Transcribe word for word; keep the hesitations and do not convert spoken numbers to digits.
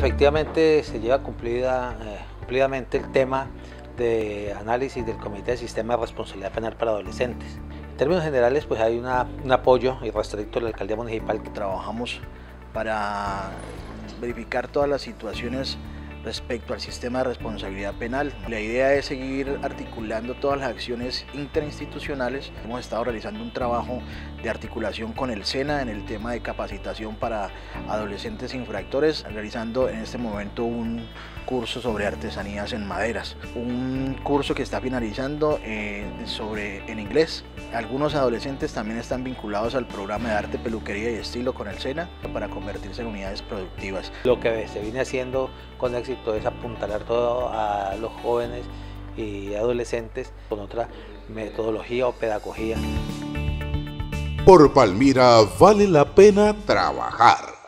Efectivamente se lleva cumplida, eh, cumplidamente el tema de análisis del Comité de Sistema de Responsabilidad Penal para Adolescentes. En términos generales, pues hay una, un apoyo irrestricto de la Alcaldía Municipal, que trabajamos para verificar todas las situaciones respecto al sistema de responsabilidad penal. La idea es seguir articulando todas las acciones interinstitucionales. Hemos estado realizando un trabajo de articulación con el SENA en el tema de capacitación para adolescentes infractores, realizando en este momento un curso sobre artesanías en maderas, un curso que está finalizando eh, sobre, en inglés. Algunos adolescentes también están vinculados al programa de arte, peluquería y estilo con el SENA para convertirse en unidades productivas. Lo que se viene haciendo con el es apuntalar todo a los jóvenes y adolescentes con otra metodología o pedagogía. Por Palmira vale la pena trabajar.